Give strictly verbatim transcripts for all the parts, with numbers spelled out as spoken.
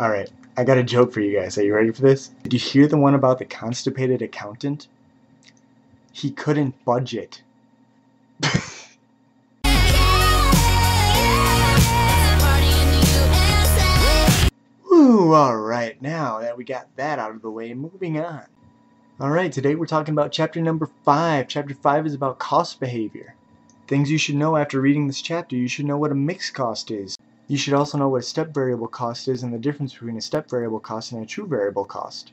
Alright, I got a joke for you guys. Are you ready for this? Did you hear the one about the constipated accountant? He couldn't budget. Ooh, alright, now that we got that out of the way, moving on. Alright, today we're talking about chapter number five. Chapter five is about cost behavior. Things you should know after reading this chapter. You should know what a mixed cost is. You should also know what a step variable cost is and the difference between a step variable cost and a true variable cost.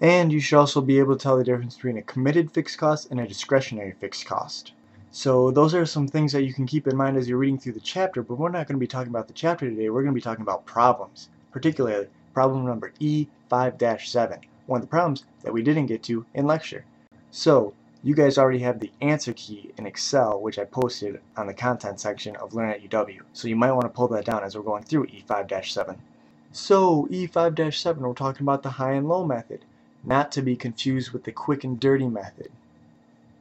And you should also be able to tell the difference between a committed fixed cost and a discretionary fixed cost. So those are some things that you can keep in mind as you're reading through the chapter, but we're not going to be talking about the chapter today. We're going to be talking about problems, particularly problem number E five dash seven, one of the problems that we didn't get to in lecture. So you guys already have the answer key in Excel, which I posted on the content section of Learn at U W, so you might want to pull that down as we're going through E five dash seven. So E five dash seven, we're talking about the high and low method, not to be confused with the quick and dirty method,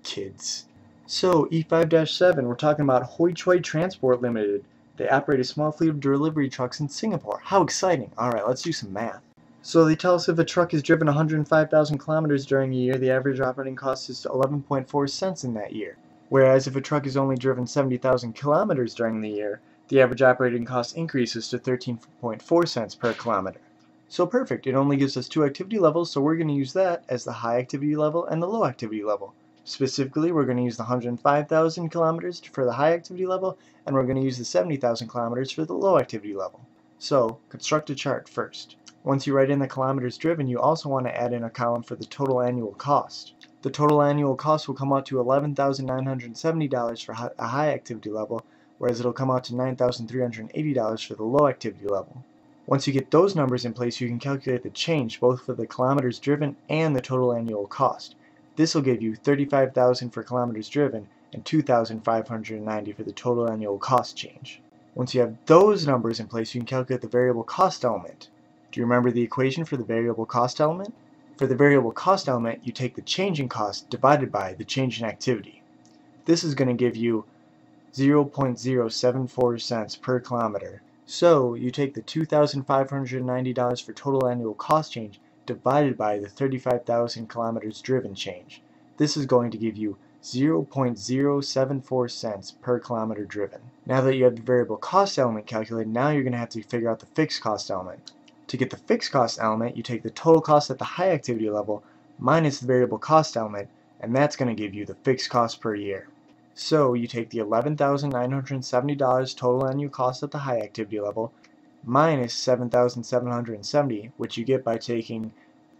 kids. So E five dash seven, we're talking about Hoi Choi Transport Limited. They operate a small fleet of delivery trucks in Singapore. How exciting! Alright, let's do some math. So they tell us if a truck is driven one hundred five thousand kilometers during a year, the average operating cost is eleven point four cents in that year. Whereas if a truck is only driven seventy thousand kilometers during the year, the average operating cost increases to thirteen point four cents per kilometer. So perfect, it only gives us two activity levels, so we're going to use that as the high activity level and the low activity level. Specifically, we're going to use the one hundred five thousand kilometers for the high activity level, and we're going to use the seventy thousand kilometers for the low activity level. So construct a chart first. Once you write in the kilometers driven, you also want to add in a column for the total annual cost. The total annual cost will come out to eleven thousand nine hundred seventy dollars for a high activity level, whereas it'll come out to nine thousand three hundred eighty dollars for the low activity level. Once you get those numbers in place, you can calculate the change both for the kilometers driven and the total annual cost. This will give you thirty-five thousand dollars for kilometers driven and two thousand five hundred ninety dollars for the total annual cost change. Once you have those numbers in place, you can calculate the variable cost element. Do you remember the equation for the variable cost element? For the variable cost element, you take the change in cost divided by the change in activity. This is going to give you zero point zero seven four cents per kilometer. So you take the two thousand five hundred ninety dollars for total annual cost change divided by the thirty-five thousand kilometers driven change. This is going to give you zero point zero seven four cents per kilometer driven. Now that you have the variable cost element calculated, now you're going to have to figure out the fixed cost element. To get the fixed cost element, you take the total cost at the high activity level minus the variable cost element, and that's going to give you the fixed cost per year. So you take the eleven thousand nine hundred seventy dollars total annual cost at the high activity level minus seven thousand seven hundred seventy dollars, which you get by taking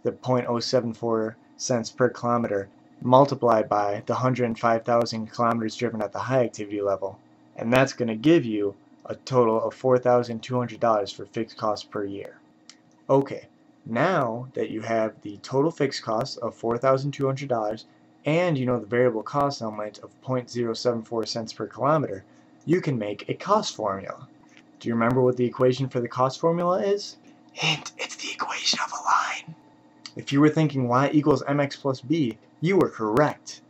the zero point zero seven four cents per kilometer multiplied by the one hundred five thousand kilometers driven at the high activity level, and that's going to give you a total of four thousand two hundred dollars for fixed cost per year. Okay, now that you have the total fixed cost of four thousand two hundred dollars and you know the variable cost element of zero point zero seven four cents per kilometer, you can make a cost formula. Do you remember what the equation for the cost formula is? Hint, it's the equation of a line. If you were thinking y equals mx plus b, you were correct.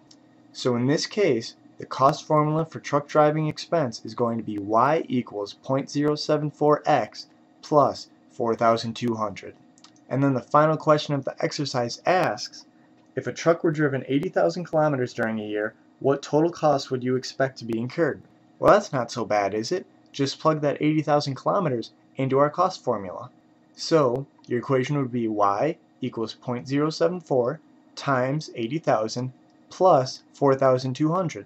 So in this case, the cost formula for truck driving expense is going to be y equals zero point zero seven four x plus four thousand two hundred. And then the final question of the exercise asks, if a truck were driven eighty thousand kilometers during a year, what total cost would you expect to be incurred? Well, that's not so bad, is it? Just plug that eighty thousand kilometers into our cost formula. So your equation would be y equals zero point zero seven four times eighty thousand plus four thousand two hundred.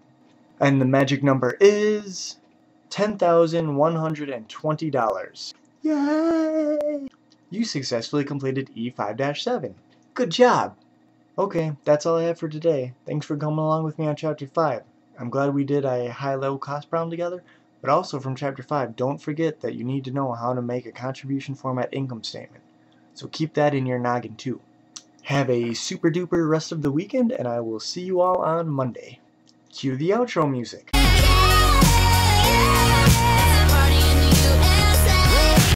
And the magic number is ten thousand one hundred twenty dollars. Yay! You successfully completed E five dash seven. Good job! Okay, that's all I have for today. Thanks for coming along with me on Chapter five. I'm glad we did a high-level cost problem together, but also from Chapter five, don't forget that you need to know how to make a contribution format income statement. So keep that in your noggin too. Have a super-duper rest of the weekend, and I will see you all on Monday. Cue the outro music.